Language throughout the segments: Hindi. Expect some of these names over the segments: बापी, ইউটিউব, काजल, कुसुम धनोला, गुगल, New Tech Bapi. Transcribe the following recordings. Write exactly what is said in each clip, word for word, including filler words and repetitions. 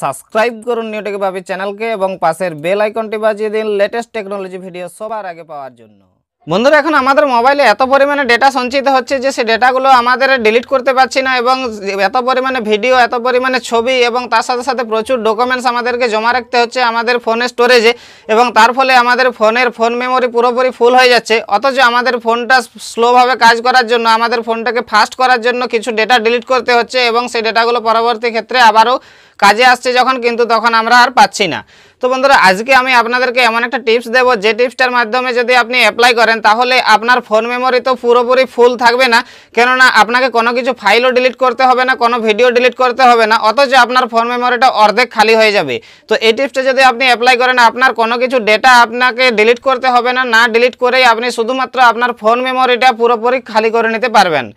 सबसक्राइब कर न्यू टेक बापी चैनल के और पास बेल आइकन बजिए दिन लेटेस्ट टेक्नोलॉजी भिडियो सबार आगे पावर बंधुरा एखन आमादेर मोबाइले एत परिमाणे डेटा संचित होच्छे जे से डेटागुलो आमादेर डिलीट करते पारछि ना एबं एत परिमाणे भिडियो एत परिमाणे छवि एबं तार साथे साथे प्रचुर डकुमेंट्स आमादेरके जमा राखते होच्छे आमादेर फोने स्टोरेजे एबं तार फले आमादेर फोनेर फोन मेमोरी पुरोपुरि फुल हये जाच्छे अथच आमादेर फोनटा स्लो भावे काज करार जोन्नो आमादेर फोनटाके फास्ट करार जोन्नो किछु डेटा डिलीट करते होच्छे एबं सेई डेटागुलो परवर्ती क्षेत्रे आबारो काजे आसछे जखन किन्तु तखन आमरा आर पाচ্ছি না। तो बंधुरा आज के आमी आपनादेरके एमन एकटा टिप्स देव जे टिप्सटार माध्यमे यदि आपनि अप्लाई करें ताहले आपनार फोन मेमोरी तो पुरोपुरि फुल थाकबे ना केनना आपनाके कोनो किछु फाइलो डिलीट करते होबे ना कोनो भिडियो डिलीट करते होबे ना अथच आपनार फोन मेमोरिटा अर्धेक खाली हये जाबे। तो एई टिप्सटा यदि आपनि अप्लाई करें आपनार कोनो किछु डेटा आपनाके डिलीट करते होबे ना ना डिलीट करेई आपनि शुधुमात्र आपनार फोन मेमोरिटा पुरोपुरि खाली करे निते पारबेन।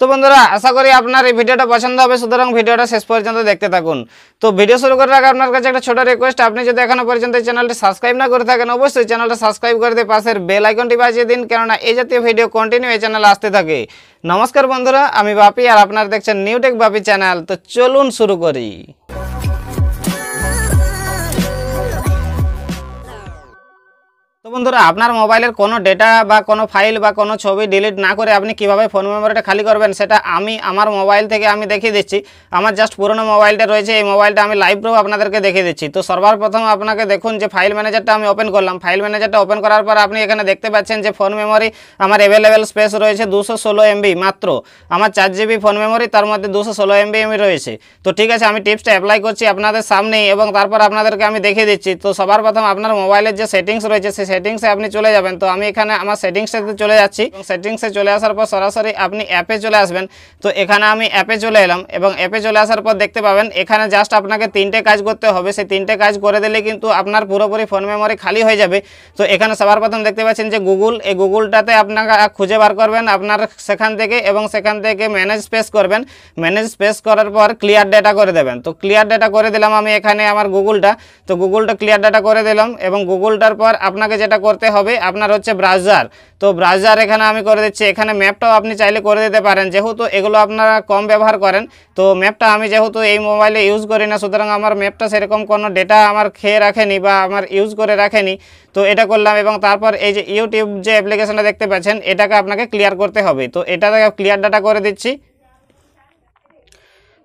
तो बंधुरा आशा करी आपनार भिडियो पसंद है सूतरां भिडियो शेष पर्यंत देखते थाकुन। तो भिडियो शुरू करार आगे आपनार काछे एकटा छोटो रिक्वेस्ट आपनि यदि एखोनो पर्यंत चैनलटी सबसक्राइब ना करे थाकेन अवश्य चैनलटा सबसक्राइब करे दिये पाशेर बेल आइकनटी बाजिये दिन कारण एई जातीय भिडियो कन्टिन्यू एई चैनेले आसते थाके। नमस्कार बंधुरा आमि बापी और आपनारा देखछेन न्यू टेक बापी चैनल। तो चलुन शुरू करी। तो बंधुरा आपनार मोबाइलेर कोनो डेटा बा कोनो फाइल बा कोनो छवि डिलीट ना करे आपनि किभाबे फोन मेमोरिटा खाली करबेन सेटा आमी आमार मोबाइल थेके आमी देखिए दिच्छि। आमार जस्ट पुरानो मोबाइलटा रयेछे मोबाइलटा आमी लाइव प्रूफ आपनादेरके देखिए दिच्छि। तो सर्वप्रथम आपनाके देखुन जे फाइल मैनेजारटा आमी ओपेन करलाम फाइल मैनेजारटा ओपेन करार पर आपनि एखाने देखते पाच्छेन जे फोन मेमोरि आमार अवेलेबल स्पेस रयेछे दो सौ सोलह एमबी मात्र आमार चार जिबी फोन मेमोरि तार मध्ये दो सौ सोलह एमबी एमबी रयेछे। तो ठीक आछे आमी टिप्सटा अप्लाई करछि आपनादेर सामनेई एबं तारपर आपनादेरके आमी देखिए दिच्छि। तो सर्वप्रथम आपनार मोबाइलेर जे सेटिंग्स रयेछे सेटिंग्स से आपनी चले जाबेन। तो आमी एखाने आमार सेटिंग्स से चले जाच्छी। सेटिंग्स से चले आसार पर सरासरि आपनी एपे चले आसबेन। तो एखाने आमी एपे चले एलाम एबं एपे चले आसार पर देखते पाबेन एखाने जस्ट आपनाके तीनटे काज करते होबे। सेई तीनटे काज करे दिले किन्तु आपनार पुरोपुरि फोन मेमोरि खाली हये जाबे। तो एखाने सबार प्रथम देखते पाच्छेन जे गुगल ए गुगलटाते आपनारा खुंजे बार करबेन आपनार सेखान थेके एबं सेखान थेके मैनेज स्पेस करबेन मैनेज स्पेस करार पर क्लियर डाटा करे देबेन। तो क्लियर डाटा करे दिलाम आमी एखाने आमार गुगलटा। तो गुगलटा क्लियर डाटा करे दिलाम एबं गुगलटार पर आपनाके যেটা করতে হবে আপনার হচ্ছে ব্রাউজার। তো ব্রাউজার এখানে আমি করে দিচ্ছি। এখানে ম্যাপটাও আপনি চাইলে করে দিতে পারেন যেহেতু এগুলো আপনারা কম ব্যবহার করেন। তো ম্যাপটা আমি যেহেতু এই মোবাইলে ইউজ করি না সুতরাং আমার ম্যাপটা সেরকম কোনো ডেটা আমার খেয়ে রাখেনি বা আমার ইউজ করে রাখেনি। তো এটা করলাম এবং তারপর এই যে ইউটিউব যে অ্যাপ্লিকেশনটা দেখতে পাচ্ছেন এটাকে আপনাকে ক্লিয়ার করতে হবে। তো এটাকে ক্লিয়ার ডাটা করে দিচ্ছি।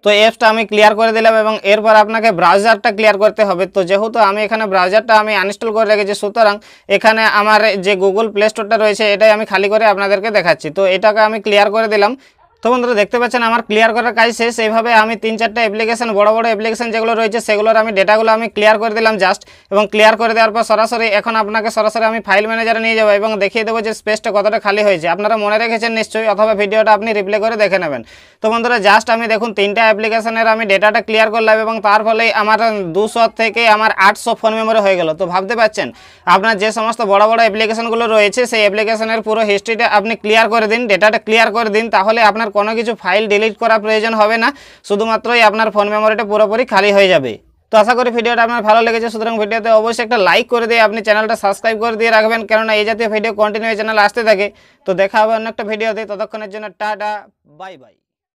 तो एप्सटा आमी क्लियर कर दिलाम एबं एरपर आपनाके ब्राउजारटा क्लियर करते हबे। तो जेहेतु आमी एखाने ब्राउजारटा आमी आनइनस्टल करे रेखेछि सुतरां एखाने आमार जे गुगल प्ले स्टोरटा रयेछे एटाई आमी खाली करे आपनादेरके देखाच्छि। तो एटाके आमी क्लियर करे दिलाम। तो बंधुरा देखते पाच्छेन आमार क्लियर करार काज शेष। एइभावे आमी तीन चारटा एप्लिकेशन बड़ो बड़ो एप्लिकेशन जेगुलो रयेछे सेगुलोर आमी डेटागुलो आमी क्लियर करे दिलाम जस्ट एबं क्लियर करे देওয়ার पर सरासरि एखन आपनाके सरासरि आमी फाइल मैनेजारे निये जाबो एबं देखिए देबो जे स्पेसटा कतटा खाली हयेछे। आपनारा मने रेखेछेन निश्चयই अथवा भिडियोटा आपनि रिप्ले करे देखे नेबेन। तो बंधुरा जस्ट आमी देखुन तीनटा एप्लिकेशनेर आमी डेटाटा क्लियर करलाम एबं तार फले आमार दो सौ থেকে आमार आठ सौ फोन मेमोरि हये गेलो। तो भाबते पाच्छेन आपनार जे समस्त बड़ो बड़ो एप्लिकेशनगुलो रयेछे सेई एप्लिकेशनेर पुरो हिस्ट्रिटा आपनि क्लियर करे दिन डेटाटा क्लियर करे दिन ताहले आपनार कोनो किछु फाइल डिलीट करा प्रयोजन होबे ना शुधुमात्रই आपनार फोन मेमोरिटा पुरोपुरि खाली हये जाबे। तो आशा करी भिडियोटा आपनार भालो लेगेछे सुतरां भिडियोते अवश्य एकटा लाइक करे दिए आपनि चैनलटा सबसक्राइब करे दिए राखबेन कारण एई जातीय भिडियो कन्टिन्यू चैनेले आसते थाके। तो देखा होबे अन्य एकटा भिडियोते ततक्षणের জন্য টাটা বাই বাই।